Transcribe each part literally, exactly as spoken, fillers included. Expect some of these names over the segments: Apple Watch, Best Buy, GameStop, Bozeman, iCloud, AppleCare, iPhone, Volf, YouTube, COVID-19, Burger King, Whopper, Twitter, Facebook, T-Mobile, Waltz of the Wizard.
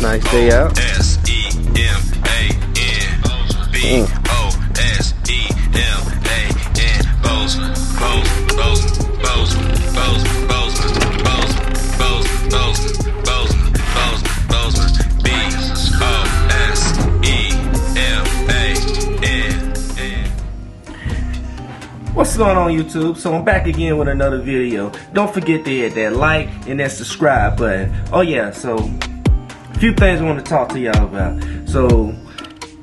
Nice day out. S E M A N B O S E M A N. Bozeman, Bozeman, Bozeman, Bozeman, Bozeman, Bozeman, Bozeman, Bozeman, Bozeman, Bozeman, B O S E M A N. What's going on, YouTube? So I'm back again with another video. Don't forget to hit that like and that subscribe button. Oh yeah, so few things I want to talk to y'all about. So,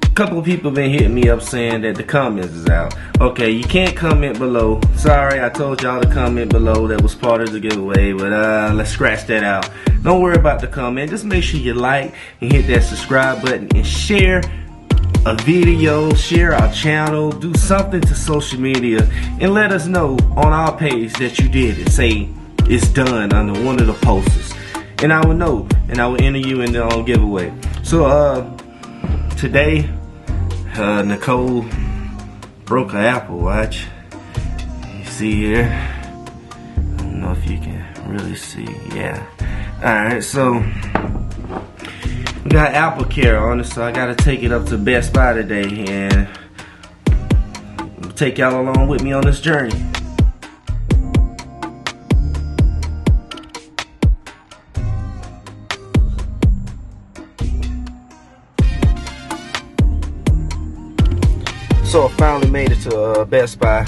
a couple of people been hitting me up saying that the comments is out. Okay, you can't comment below. Sorry, I told y'all to comment below. That was part of the giveaway, but uh, let's scratch that out. Don't worry about the comment. Just make sure you like and hit that subscribe button and share a video, share our channel, do something to social media, and let us know on our page that you did it. Say it's done under one of the posts. And I will know, and I will enter you in the own giveaway. So, uh, today, uh, Nicole broke her Apple Watch. You see here? I don't know if you can really see. Yeah. Alright, so, we got AppleCare on it, so I gotta take it up to Best Buy today and I'll take y'all along with me on this journey. So I finally made it to uh, Best Buy.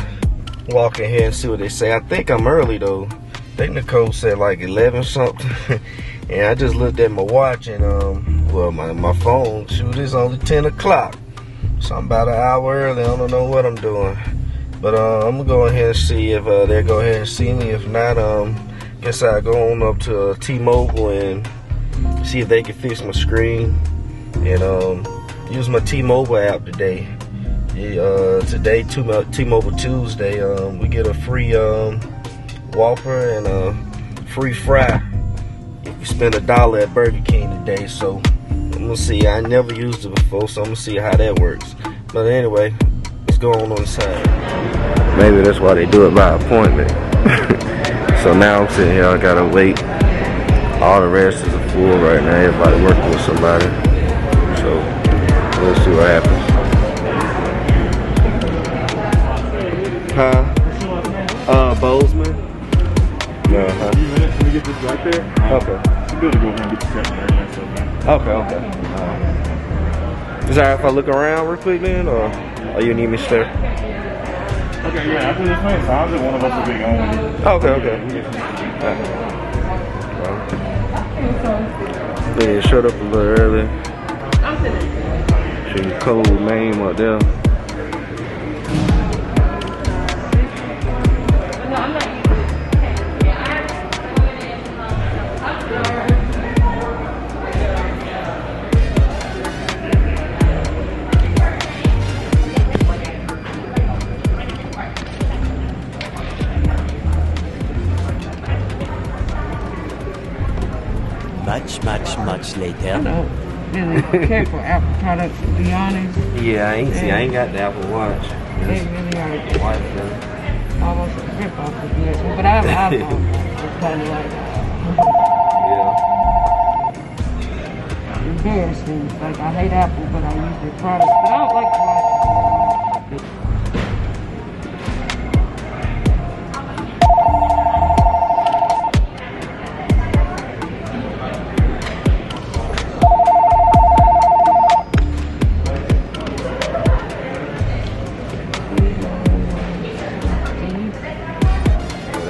Walk in here and see what they say. I think I'm early though. I think Nicole said like eleven something. And I just looked at my watch and um, well my, my phone, shoot, it's only ten o'clock. So I'm about an hour early. I don't know what I'm doing. But uh, I'm gonna go ahead and see if uh, they go ahead and see me. If not, um, guess I'll go on up to uh, T-Mobile and see if they can fix my screen. And um, use my T-Mobile app today. Uh, today, T-Mobile Tuesday, um, we get a free um, Whopper and a free fry if you spend a dollar at Burger King today. So I'm gonna see. I never used it before, so I'm gonna see how that works. But anyway, let's go on inside. Maybe that's why they do it by appointment. So now I'm sitting here. I gotta wait. All the restaurants are full right now. Everybody working with somebody. So we'll see what happens. Huh? Uh, Bozeman? No, huh? A few minutes, can we get this right there? Um, okay. You better go ahead and get this right there. So, man. Okay, okay. Um, is it alright if I look around real quick, man? Or, or you need me straight? Okay, yeah, after this man, sounds like one of us will be going. Okay, okay. Yeah, well, yeah, shut up a little early. I'm sitting. Shooting cold name up there. Much, much, much later. I know. Really careful Apple products, to be honest. Yeah, I ain't see. I ain't got the Apple Watch. They really are. Almost a rip off of this one, but I have an iPhone. It's kind of like yeah. Embarrassing. Like I hate Apple, but I use their products. But I don't like the watch.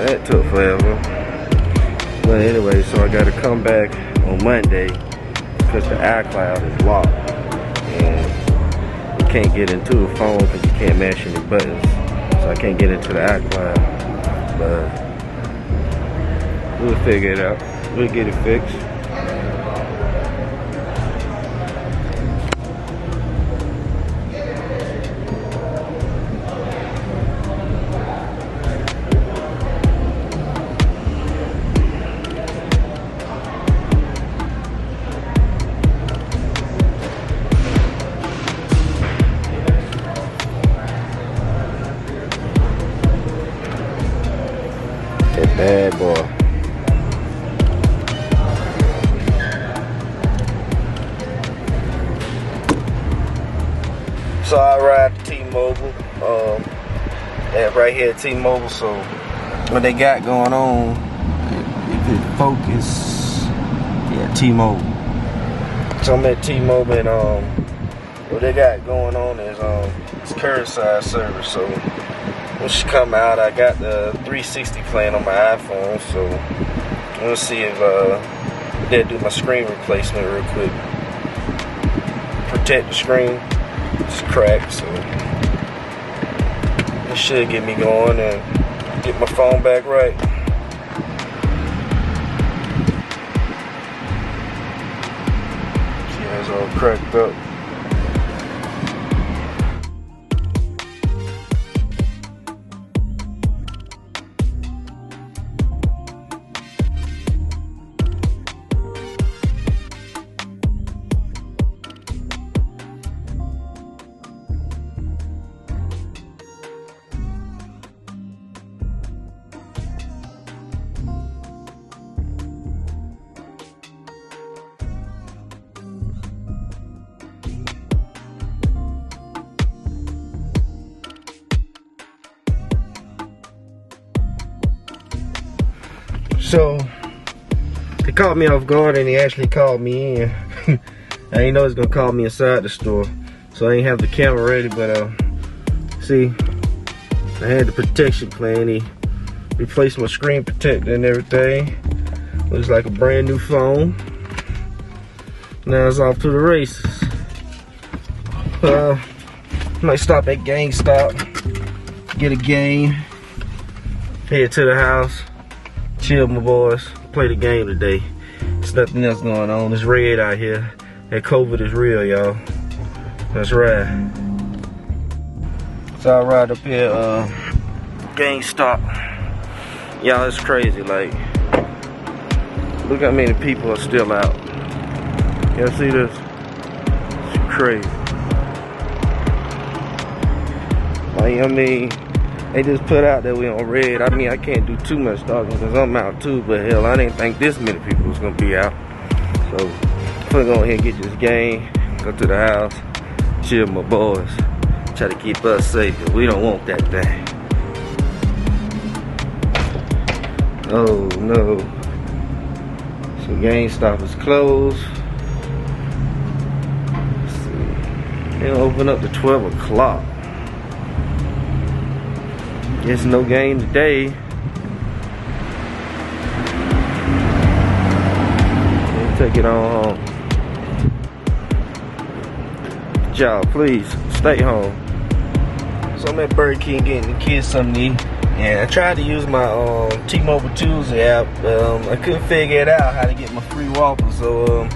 That took forever. But anyway, so I gotta come back on Monday because the iCloud is locked. And you can't get into a phone because you can't mash any buttons. So I can't get into the iCloud. But we'll figure it out. We'll get it fixed. Bad boy. So I ride T-Mobile, um, at right here at T-Mobile. So what they got going on, if it focus, yeah, T-Mobile. So I'm at T-Mobile, and um, what they got going on is um, it's curbside service. So when she come out, I got the three sixty plan on my iPhone. So I'm gonna see if uh, they'll do my screen replacement real quick. Protect the screen. It's cracked, so it should get me going and get my phone back right. Yeah, it's all cracked up. So, they caught me off guard, and they actually called me in. I didn't know it's gonna call me inside the store, so I didn't have the camera ready, but uh, see, I had the protection plan. He replaced my screen protector and everything. Looks like a brand new phone. Now it's off to the races. Uh, might stop at GameStop, get a game, head to the house. Chill, my boys. Play the game today. There's nothing else going on. It's red out here. That COVID is real, y'all. Let's ride. So I ride up here, uh, GameStop. Y'all, it's crazy. Like, look how many people are still out. Y'all see this? It's crazy. Like, I mean, they just put out that we on red. I mean, I can't do too much talking because I'm out too, but hell, I didn't think this many people was gonna be out. So, I'm gonna go ahead and get this game, go to the house, chill my boys, try to keep us safe, because we don't want that thing. Oh no. So GameStop is closed. Let's see. They'll open up to twelve o'clock. There's no game today. Let's take it on home. Y'all, please stay home. So I'm at Burger King getting the kids something to eat. And I tried to use my um, T-Mobile Tuesday app. Um, I couldn't figure it out how to get my free Whopper. So um,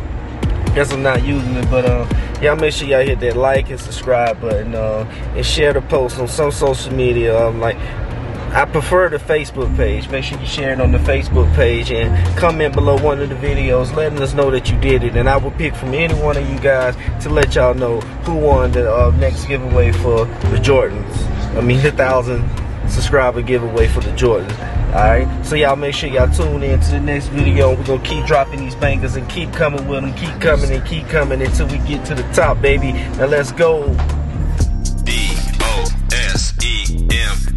guess I'm not using it, but uh, y'all make sure y'all hit that like and subscribe button, uh, and share the post on some social media. Um, like, I prefer the Facebook page. Make sure you share it on the Facebook page and comment below one of the videos letting us know that you did it, and I will pick from any one of you guys to let y'all know who won the uh, next giveaway for the Jordans. I mean, the thousand subscriber giveaway for the Jordans. Alright, so y'all make sure y'all tune in to the next video. We're gonna keep dropping these bangers and keep coming with them, keep coming and keep coming until we get to the top, baby. Now let's go. D O S E M